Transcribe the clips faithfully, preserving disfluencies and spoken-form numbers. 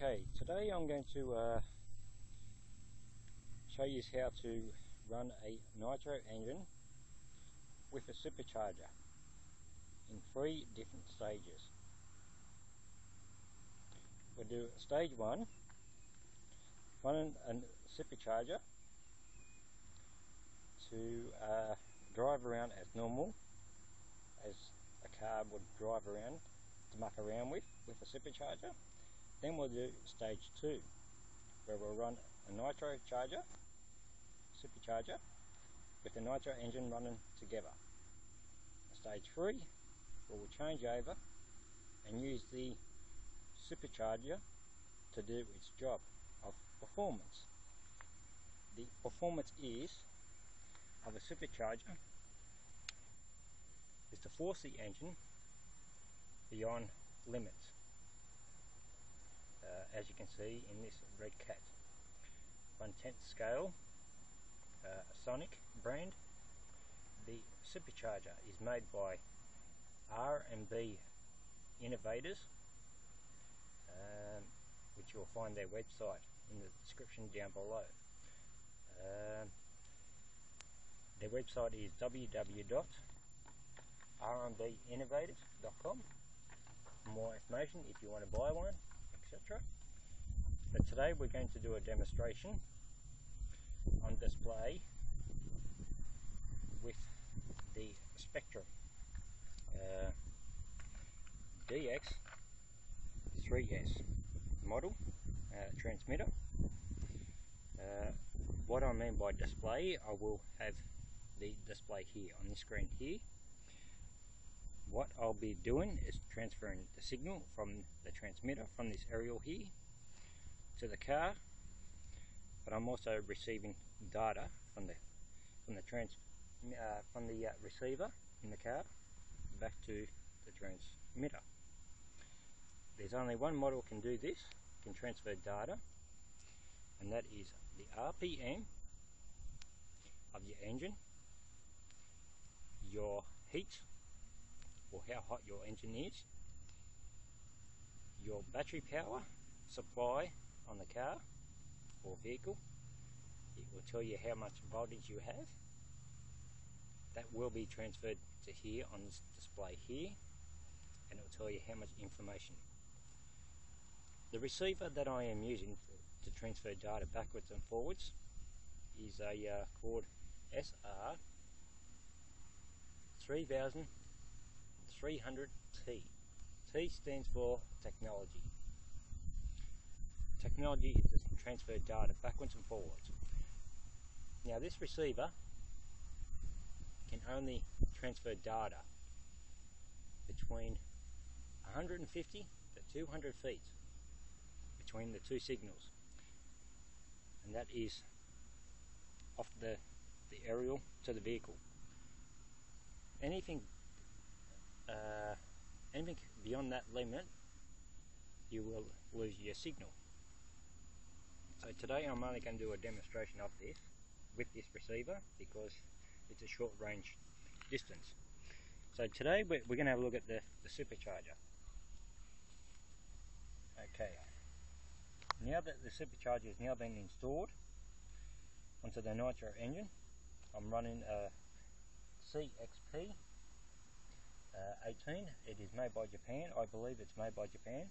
Okay, today I'm going to uh, show you how to run a nitro engine with a supercharger in three different stages. We'll do stage one, running a supercharger to uh, drive around as normal as a car would drive around to muck around with with a supercharger. Then we'll do stage two, where we'll run a nitro charger, supercharger, with the nitro engine running together. Stage three, where we'll change over and use the supercharger to do its job of performance. The performance is of a supercharger is to force the engine beyond limits. Uh, as you can see in this Redcat one tenth scale uh, Sonic brand. The supercharger is made by R M B Innovators, um, which you'll find their website in the description down below. Um, their website is w w w dot r m b innovators dot com. For more information if you want to buy one, et cetera. But today we're going to do a demonstration on display with the Spektrum uh, D X three S model uh, transmitter. Uh, what I mean by display, I will have the display here on the screen here. What I'll be doing is transferring the signal from the transmitter from this aerial here to the car, but I'm also receiving data from the from the trans uh, from the uh, receiver in the car back to the transmitter. There's only one model can do this, can transfer data, and that is the R P M of your engine, your heat, or how hot your engine is, your battery power supply on the car or vehicle. It will tell you how much voltage you have. That will be transferred to here on this display here, and it will tell you how much information. The receiver that I am using for, to transfer data backwards and forwards is a uh, called S R three thousand three hundred T. T stands for technology. Technology is to transfer data backwards and forwards. Now this receiver can only transfer data between one hundred fifty to two hundred feet between the two signals, and that is off the, the aerial to the vehicle. Anything Uh, anything beyond that limit, you will lose your signal. So today I'm only going to do a demonstration of this with this receiver because it's a short range distance. So today we're, we're going to have a look at the, the supercharger. Okay, now that the supercharger has now been installed onto the nitro engine, I'm running a C X P Uh, eighteen. It is made by Japan. I believe it's made by Japan.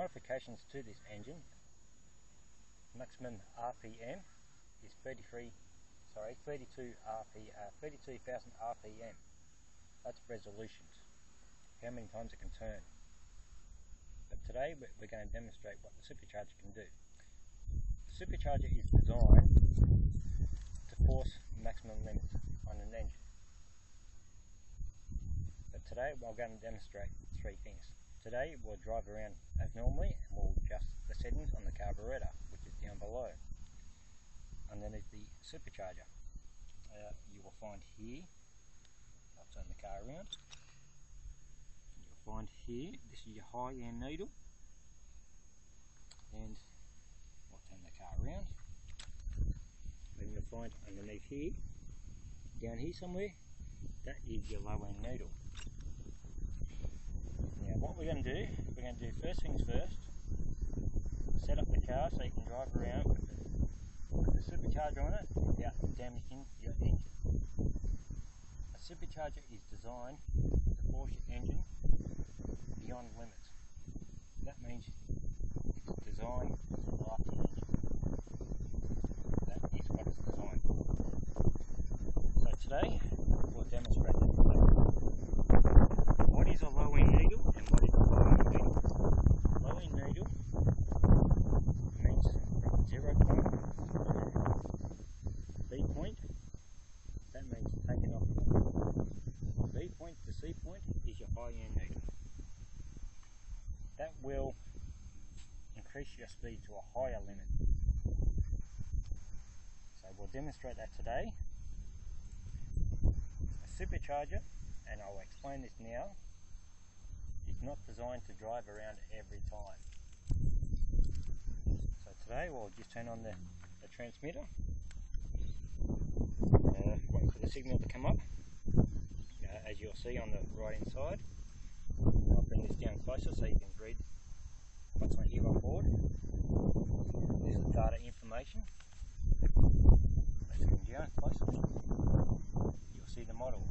Modifications to this engine: maximum R P M is thirty-three, sorry, thirty-two R P, uh, thirty-two thousand R P M. That's resolutions, how many times it can turn. But today we're going to demonstrate what the supercharger can do. The supercharger is designed to force maximum limit on an engine. But today we're going to demonstrate three things. Today we'll drive around as normally and we'll adjust the settings on the carburetor, which is down below. Underneath the supercharger, uh, you will find here, I'll turn the car around, you'll find here, this is your high end needle, and we'll turn the car around, and you'll find underneath here, down here somewhere, that is your low end needle. Now what we're going to do, we're going to do first things first, set up the car so you can drive around with a supercharger on it without damaging your engine. A supercharger is designed to force your engine beyond limits. That means it's designed to last the engine. That is what it's designed for. So today we'll demonstrate what is a low-end needle and what is a high-end needle. Low-end needle means from zero point to B point. That means taking off. B point to C point is your high-end needle. That will increase your speed to a higher limit. So we'll demonstrate that today. A supercharger, and I'll explain this now, is not designed to drive around every time. So today we'll just turn on the, the transmitter, uh, wait for the signal to come up, uh, as you'll see on the right hand side. I'll bring this down closer so you can read what's on here on board. This is data information. Let's come down closer. You'll see the model,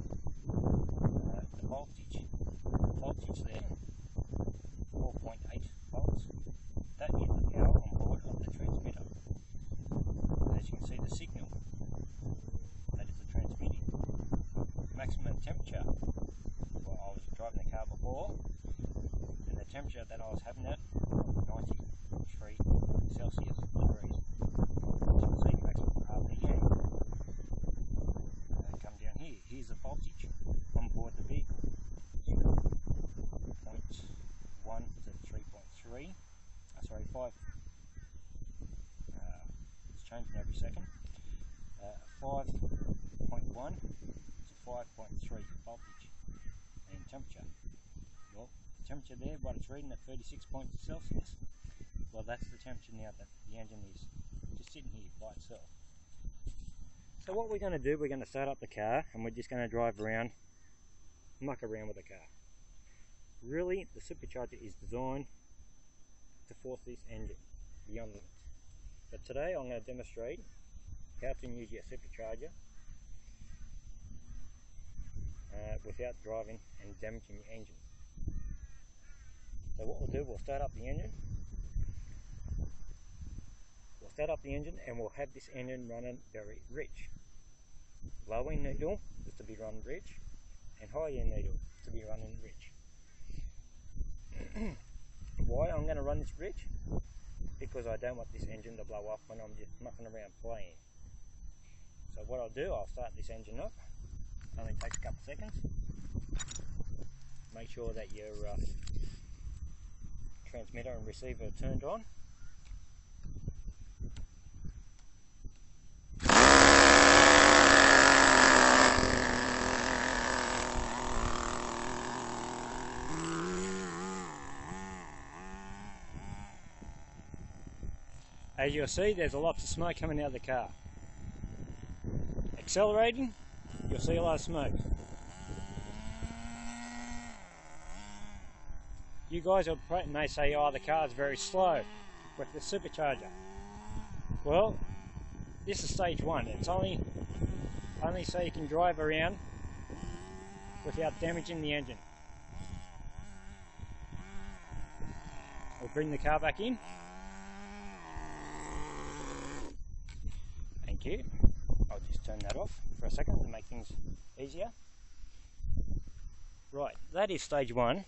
uh, the voltage, the voltage there, four point eight volts. That is the power on board of the transmitter. As you can see, the signal, that is the transmitting. Maximum temperature. Well, I was driving the car before, and the temperature that I was having at was ninety-three Celsius degrees. So you can see maximum R P M. Uh, come down here. Here's the voltage on board the vehicle: zero point one to three point three. Uh, sorry, five. Uh, it's changing every second. Uh, five point one to five point three voltage. And temperature. Well, the temperature there, but it's reading at thirty-six points Celsius. Well, that's the temperature now that the engine is just sitting here by itself. So what we're going to do, we're going to start up the car and we're just going to drive around, muck around with the car. Really, the supercharger is designed to force this engine beyond limits. But today I'm going to demonstrate how to use your supercharger Uh, without driving and damaging your engine. So what we'll do, we'll start up the engine. We'll start up the engine and we'll have this engine running very rich. Low end needle is to be run rich, and high end needle is to be running rich. Why I'm going to run this rich? Because I don't want this engine to blow up when I'm just mucking around playing. So what I'll do, I'll start this engine up. Only takes a couple of seconds. Make sure that your uh, transmitter and receiver are turned on. As you'll see, there's a lot of smoke coming out of the car. Accelerating, you'll see a lot of smoke. You guys will may say, oh, the car's very slow with the supercharger. Well, this is stage one. It's only, only so you can drive around without damaging the engine. We'll bring the car back in. Thank you. I'll just turn that off for a second to make things easier. Right, that is stage one,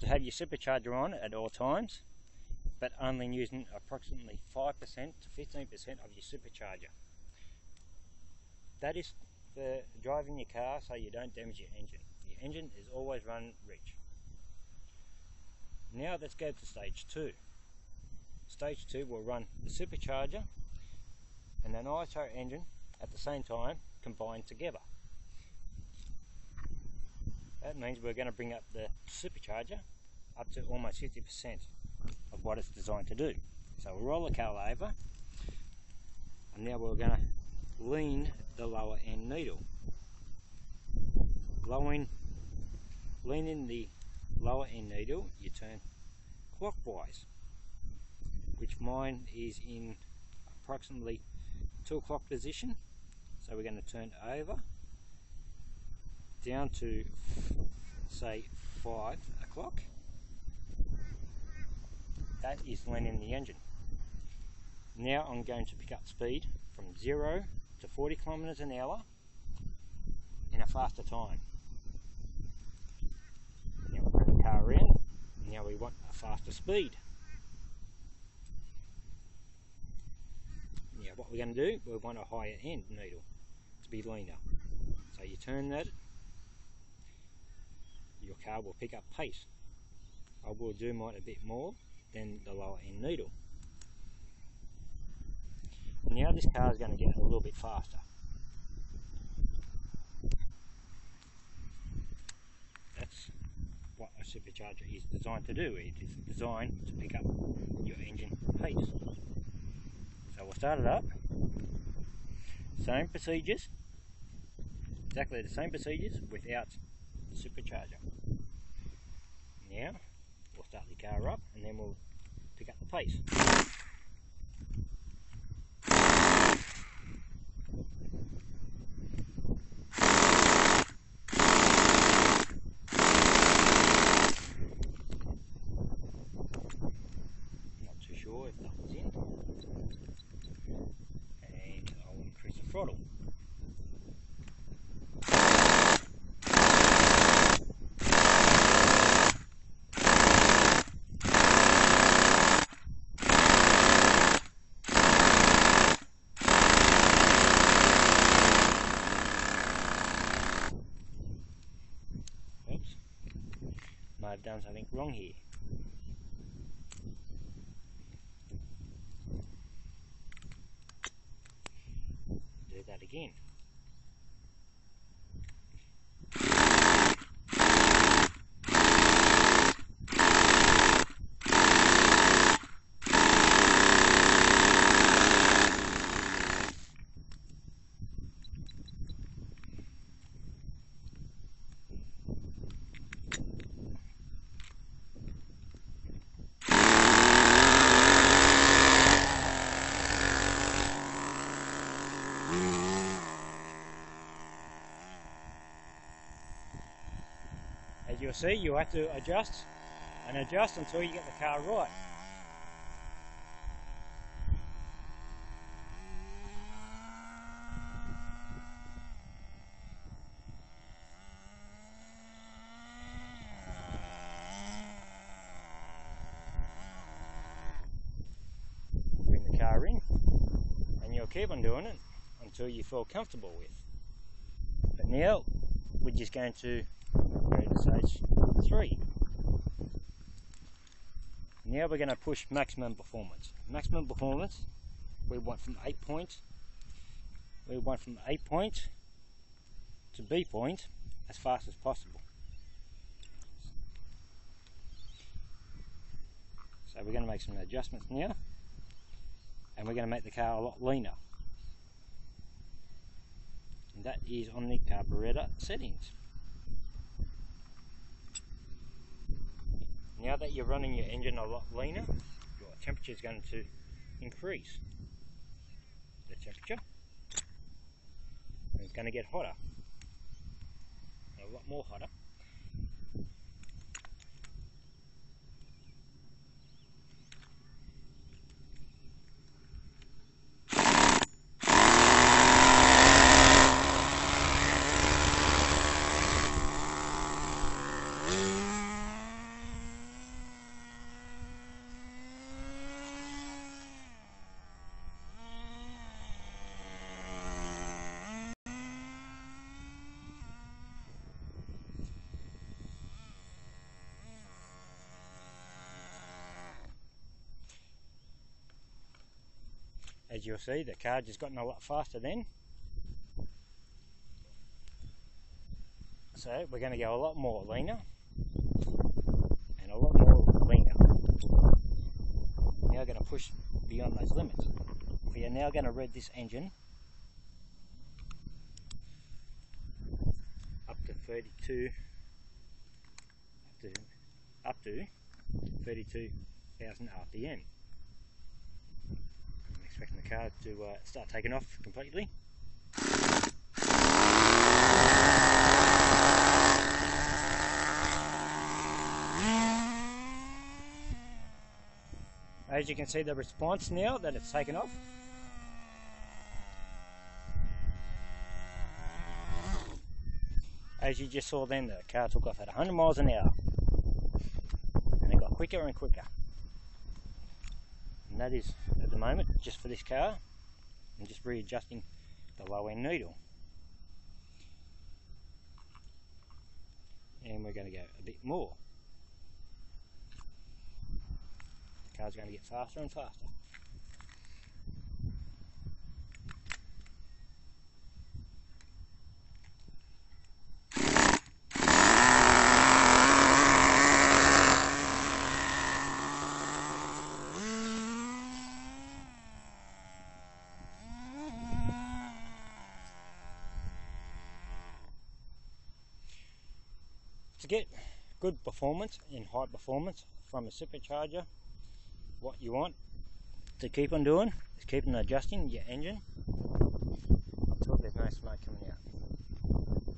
to have your supercharger on at all times, but only using approximately five percent to fifteen percent of your supercharger. That is for driving your car so you don't damage your engine. Your engine is always run rich. Now let's go to stage two. Stage two will run the supercharger and an I S O engine at the same time, combined together. That means we're going to bring up the supercharger up to almost fifty percent of what it's designed to do. So we'll roll the car over, and now we're going to lean the lower end needle. Leaning, leaning the lower end needle, you turn clockwise, which mine is in approximately two o'clock position. So we're going to turn it over down to say five o'clock. That is when in the engine. Now I'm going to pick up speed from zero to forty kilometers an hour in a faster time. Now we put the car in. Now we want a faster speed. Now what we're going to do, we want a higher end needle to be leaner. So you turn that, your car will pick up pace. I will do mine a bit more than the lower end needle. Now this car is going to get a little bit faster. That's what a supercharger is designed to do. It is designed to pick up your engine pace. So we'll start it up. Same procedures, exactly the same procedures without the supercharger. Now we'll start the car up and then we'll pick up the pace. Not too sure if that was in. And I'll increase the throttle. I've done something wrong here. Do that again. As you'll see, you have to adjust and adjust until you get the car right. Bring the car in and you'll keep on doing it until you feel comfortable with. But now we're just going to stage three. Now we're going to push maximum performance. Maximum performance we want from A point. We want from A point to B point as fast as possible. So we're going to make some adjustments now, and we're going to make the car a lot leaner. And that is on the carburetor settings. Now that you're running your engine a lot leaner, your temperature is going to increase. The temperature is going to get hotter, a lot more hotter. As you'll see, the car just gotten a lot faster then. So we're going to go a lot more leaner and a lot more leaner. Now we're going to push beyond those limits. We are now going to rev this engine up to thirty-two, up to up to thirty-two thousand R P M. expecting the car to uh, start taking off completely. As you can see the response now that it's taken off. As you just saw then, the car took off at one hundred miles an hour. And it got quicker and quicker. And that is, at the moment, just for this car, I'm just readjusting the low end needle. And we're going to go a bit more. The car's going to get faster and faster. To get good performance and high performance from a supercharger, what you want to keep on doing is keep on adjusting your engine until there's no smoke coming out.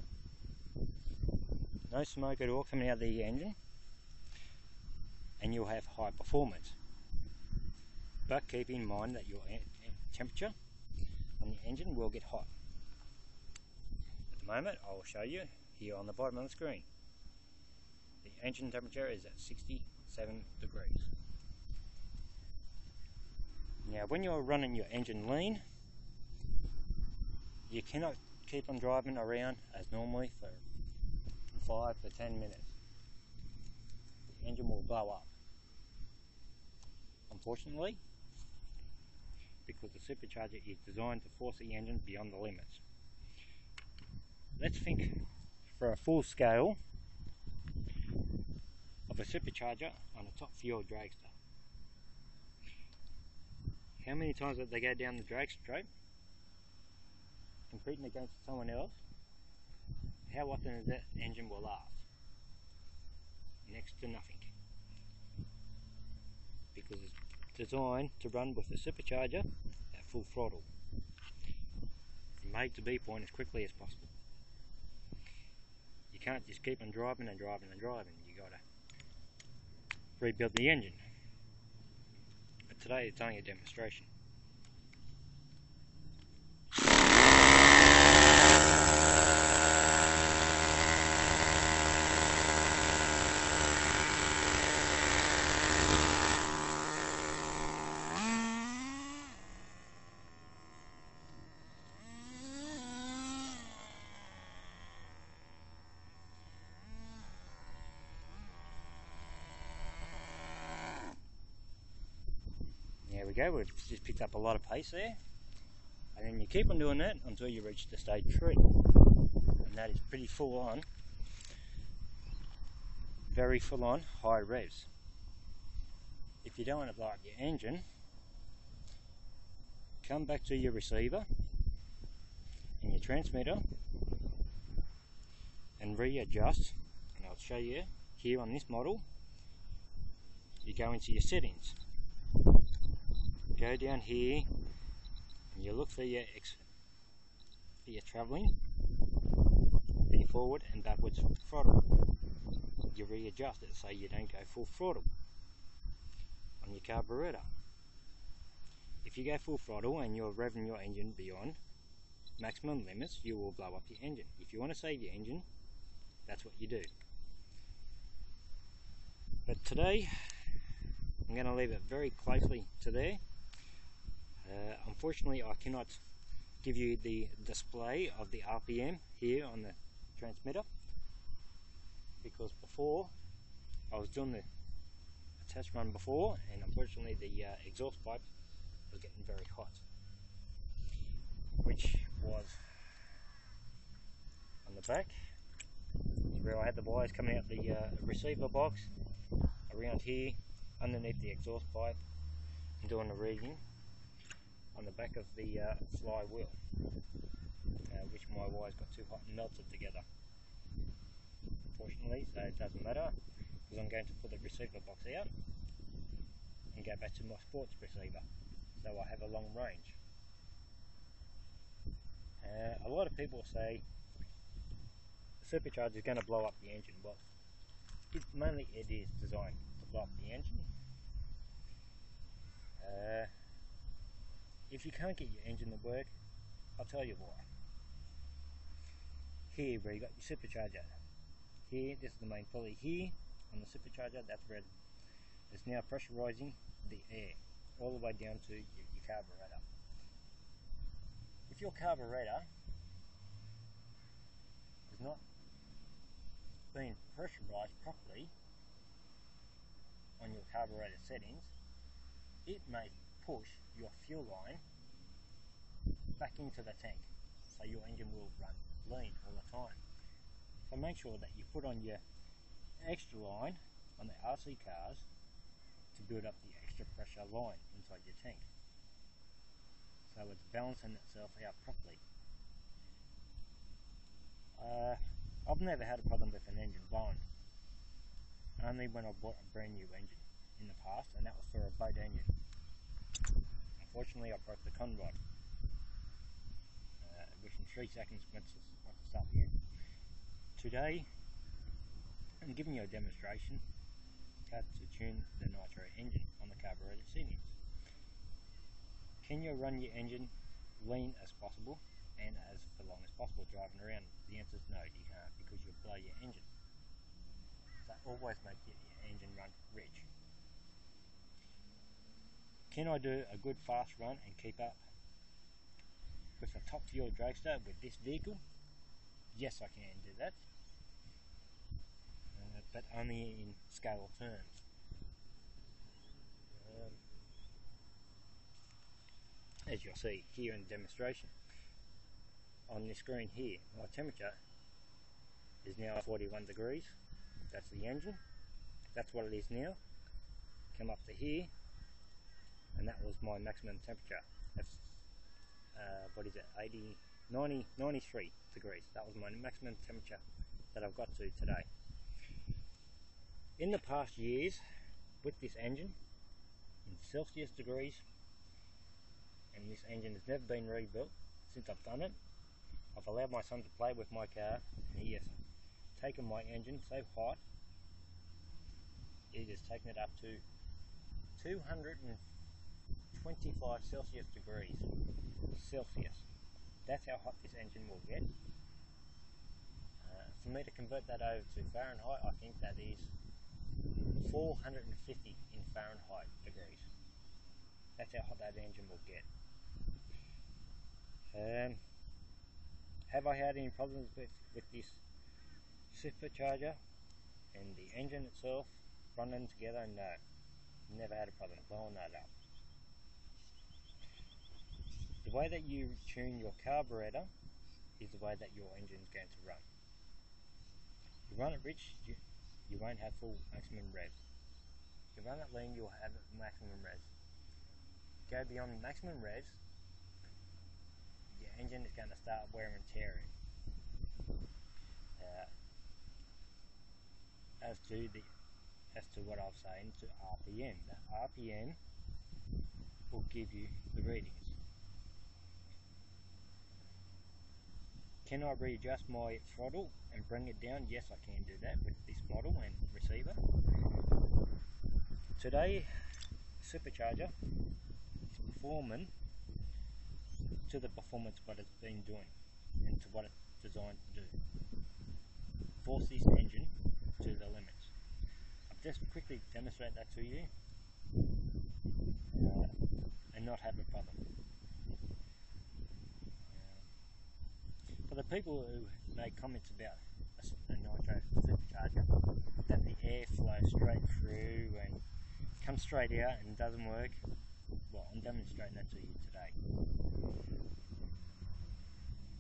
No smoke at all coming out of the engine, and you'll have high performance. But keep in mind that your temperature on the engine will get hot. At the moment, I'll show you here on the bottom of the screen. The engine temperature is at sixty-seven degrees. Now when you're running your engine lean, you cannot keep on driving around as normally for five to ten minutes. The engine will blow up. Unfortunately, because the supercharger is designed to force the engine beyond the limits. Let's think for a full scale of a supercharger on a top fuel dragster. How many times did they go down the drag straight competing against someone else? How often is that engine will last? Next to nothing. Because it's designed to run with the supercharger at full throttle. From A to B point as quickly as possible. You can't just keep on driving and driving and driving. You gotta rebuild the engine. But today it's only a demonstration. We go, we've just picked up a lot of pace there, and then you keep on doing that until you reach the stage three, and that is pretty full on, very full on high revs. If you don't want to blow up your engine, come back to your receiver and your transmitter and readjust, and I'll show you here on this model. You go into your settings. Go down here and you look for your, ex for your travelling, for your forward and backwards throttle. You readjust it so you don't go full throttle on your carburetor. If you go full throttle and you're revving your engine beyond maximum limits, you will blow up your engine. If you want to save your engine, that's what you do. But today, I'm going to leave it very closely to there. Uh, unfortunately, I cannot give you the display of the R P M here on the transmitter, because before I was doing the test run before, and unfortunately the uh, exhaust pipe was getting very hot, which was on the back where I had the wires coming out the uh, receiver box, around here underneath the exhaust pipe, and doing the reading on the back of the uh, flywheel, uh, which my wires got too hot and melted together. Unfortunately, so it doesn't matter, because I'm going to pull the receiver box out and go back to my sports receiver. so I have a long range. Uh, a lot of people say the supercharger is going to blow up the engine. Well, it, mainly it is designed to blow up the engine. Uh, if you can't get your engine to work, I'll tell you why. Here where you got your supercharger, here, this is the main pulley here on the supercharger, that's red. It's now pressurizing the air all the way down to your, your carburetor. If your carburetor is not being pressurized properly on your carburetor settings, it may push your fuel line back into the tank, so your engine will run lean all the time. So make sure that you put on your extra line on the R C cars to build up the extra pressure line inside your tank, so it's balancing itself out properly. Uh, I've never had a problem with an engine blowing, only when I bought a brand new engine in the past, and that was for a boat engine. Unfortunately, I broke the conrod, uh, which in three seconds once I start the engine. Today, I'm giving you a demonstration how to tune the nitro engine on the carburetor settings. Can you run your engine lean as possible and as for long as possible driving around? The answer is no, you can't, because you'll blow your engine. So always make your engine run rich. Can I do a good fast run and keep up with a top fuel dragster with this vehicle? Yes, I can do that, uh, but only in scale terms. Um, as you'll see here in the demonstration, on the screen here, my temperature is now forty-one degrees, that's the engine, that's what it is now. Come up to here, and that was my maximum temperature. That's, uh, what is it, eighty, ninety, ninety-three degrees, that was my maximum temperature that I've got to today. In the past years, with this engine, in Celsius degrees, and this engine has never been rebuilt since I've done it, I've allowed my son to play with my car, and he has taken my engine so hot, it has taken it up to two hundred twenty-five Celsius degrees, Celsius. That's how hot this engine will get. Uh, for me to convert that over to Fahrenheit, I think that is four hundred fifty in Fahrenheit degrees. That's how hot that engine will get. Um, have I had any problems with, with this supercharger and the engine itself running together? No, never had a problem blowing that up. The way that you tune your carburetor is the way that your engine is going to run. You run it rich, you, you won't have full maximum rev. You run it lean, you'll have maximum rev. Go beyond maximum rev, your engine is going to start wearing and tearing. Uh, as to the, as to what I was saying, to R P M, the R P M will give you the readings. Can I readjust my throttle and bring it down? Yes, I can do that with this model and receiver. Today, supercharger is performing to the performance what it's been doing and to what it's designed to do. Force this engine to the limits. I'll just quickly demonstrate that to you uh, and not have a problem. The people who make comments about a, a nitro supercharger, that the air flows straight through and comes straight out and doesn't work, well, I'm demonstrating that to you today.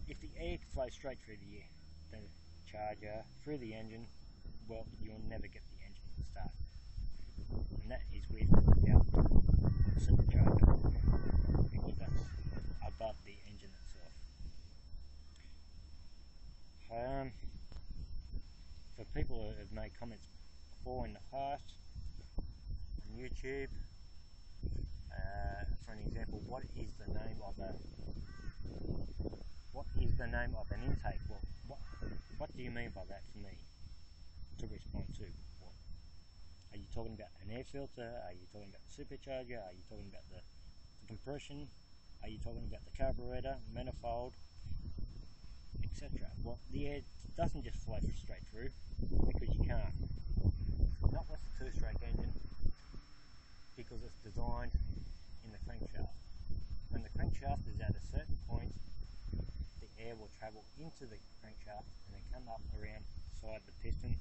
If the air flows straight through the, air, the charger, through the engine, well, you'll never get the engine to start. And that is with our supercharger, because that's above the engine itself. Um, for people who have made comments before in the past on YouTube, uh, from an example, what is the name of a what is the name of an intake? Well, what what do you mean by that for me to respond to? What are you talking about? An air filter? Are you talking about the supercharger? Are you talking about the, the compression? Are you talking about the carburetor, manifold, et cetera? Well, the air doesn't just flow straight through, because you can't. Not with the two-stroke engine, because it's designed in the crankshaft. When the crankshaft is at a certain point, the air will travel into the crankshaft and then come up around the side of the piston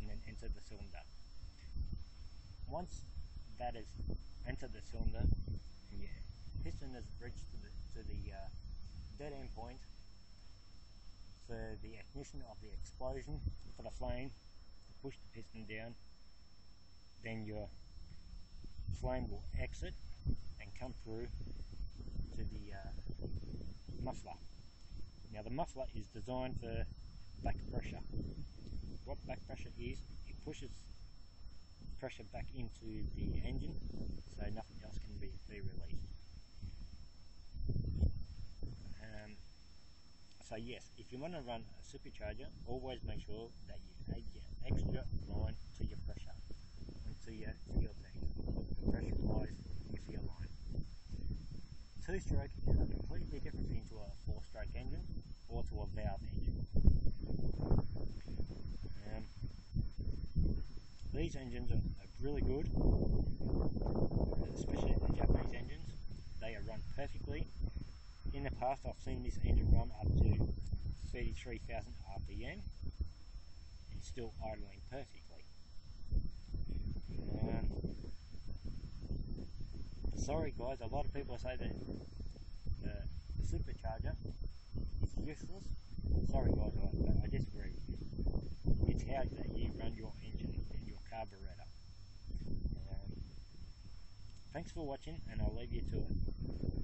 and then enter the cylinder. Once that has entered the cylinder and your piston has reached to the, to the uh, dead end point for the ignition of the explosion, for the flame to push the piston down, then your flame will exit and come through to the uh, muffler. Now the muffler is designed for back pressure. What back pressure is, it pushes pressure back into the engine so nothing else can be, be released. Um, so yes, if you want to run a supercharger, always make sure that you add your extra line to your pressure, to your fuel tank. The pressure applies your fuel line. Two-stroke is a completely different thing to a four-stroke engine or to a valve engine. Um, these engines are, are really good, especially the Japanese engines. They are run perfectly. In the past, I've seen this engine run up to thirty-three thousand R P M and still idling perfectly. Um, sorry guys, a lot of people say that the supercharger is useless. Sorry guys, I, I disagree with you. It's how that you run your engine and your carburetor. Um, thanks for watching, and I'll leave you to it.